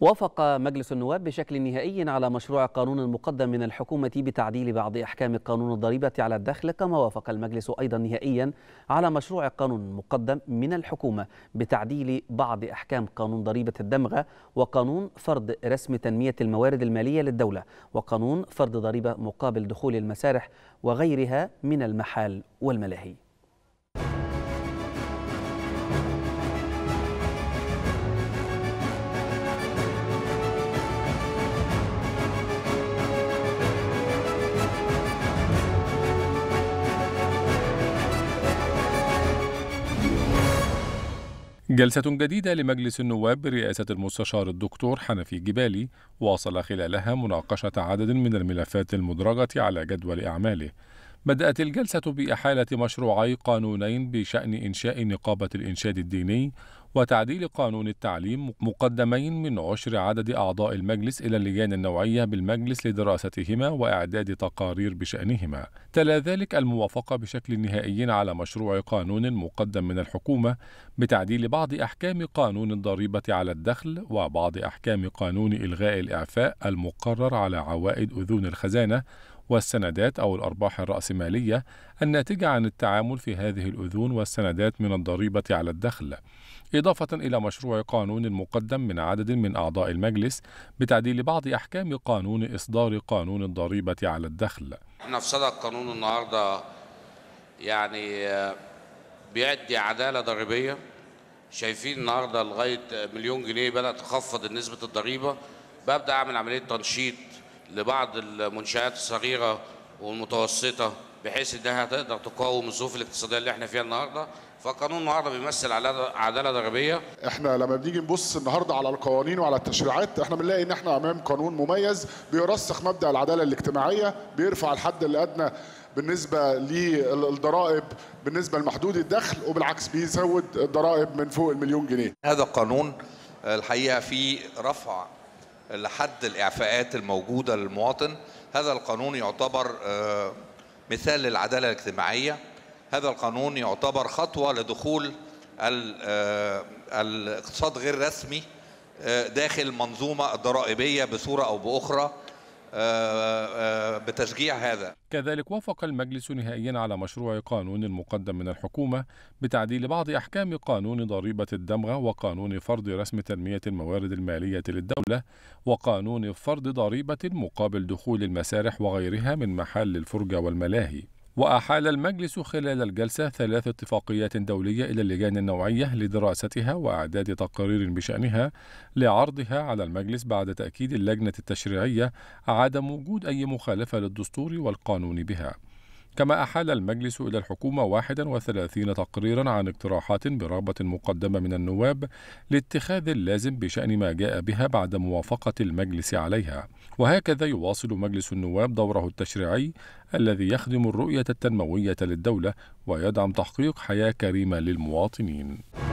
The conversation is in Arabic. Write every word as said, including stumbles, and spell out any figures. وافق مجلس النواب بشكل نهائي على مشروع قانون مقدم من الحكومة بتعديل بعض أحكام قانون الضريبة على الدخل، كما وافق المجلس أيضا نهائيا على مشروع قانون مقدم من الحكومة بتعديل بعض أحكام قانون ضريبة الدمغة، وقانون فرض رسم تنمية الموارد المالية للدولة، وقانون فرض ضريبة مقابل دخول المسارح وغيرها من المحال والملاهي. جلسة جديدة لمجلس النواب برئاسة المستشار الدكتور حنفي جبالي واصل خلالها مناقشة عدد من الملفات المدرجة على جدول أعماله. بدأت الجلسة بإحالة مشروعي قانونين بشأن إنشاء نقابة الإنشاد الديني وتعديل قانون التعليم، مقدمين من عشر عدد أعضاء المجلس إلى اللجان النوعية بالمجلس لدراستهما وإعداد تقارير بشأنهما. تلا ذلك الموافقة بشكل نهائي على مشروع قانون مقدم من الحكومة بتعديل بعض أحكام قانون الضريبة على الدخل وبعض أحكام قانون إلغاء الإعفاء المقرر على عوائد أذون الخزانة والسندات أو الأرباح الرأسمالية الناتجة عن التعامل في هذه الأذون والسندات من الضريبة على الدخل، إضافة إلى مشروع قانون مقدم من عدد من أعضاء المجلس بتعديل بعض أحكام قانون إصدار قانون الضريبة على الدخل. احنا في صدد قانون النهاردة يعني بيأدي عدالة ضريبية. شايفين النهاردة لغاية مليون جنيه بدأت تخفض نسبة الضريبة. ببدأ أعمل عملية تنشيط لبعض المنشآت الصغيرة والمتوسطة بحيث إنها تقدر تقاوم الظروف الاقتصادية اللي احنا فيها النهاردة. فقانون النهارده بيمثل عداله ضريبيه. احنا لما بنيجي نبص النهارده على القوانين وعلى التشريعات احنا بنلاقي ان احنا امام قانون مميز بيرسخ مبدا العداله الاجتماعيه، بيرفع الحد الادنى بالنسبه للضرائب بالنسبه لمحدود الدخل، وبالعكس بيزود الضرائب من فوق المليون جنيه. هذا القانون الحقيقه فيه رفع لحد الاعفاءات الموجوده للمواطن. هذا القانون يعتبر مثال للعداله الاجتماعيه. هذا القانون يعتبر خطوة لدخول الاقتصاد غير رسمي داخل المنظومة الضرائبية بصورة أو بأخرى بتشجيع هذا. كذلك وافق المجلس نهائيا على مشروع قانون مقدم من الحكومة بتعديل بعض أحكام قانون ضريبة الدمغة وقانون فرض رسم تنمية الموارد المالية للدولة وقانون فرض ضريبة مقابل دخول المسارح وغيرها من محل الفرجة والملاهي. وأحال المجلس خلال الجلسة ثلاث اتفاقيات دولية إلى اللجان النوعية لدراستها وإعداد تقارير بشأنها لعرضها على المجلس، بعد تأكيد اللجنة التشريعية عدم وجود أي مخالفة للدستور والقانون بها. كما أحال المجلس إلى الحكومة واحد وثلاثين تقريرا عن اقتراحات برغبة مقدمة من النواب لاتخاذ اللازم بشأن ما جاء بها بعد موافقة المجلس عليها. وهكذا يواصل مجلس النواب دوره التشريعي الذي يخدم الرؤية التنموية للدولة ويدعم تحقيق حياة كريمة للمواطنين.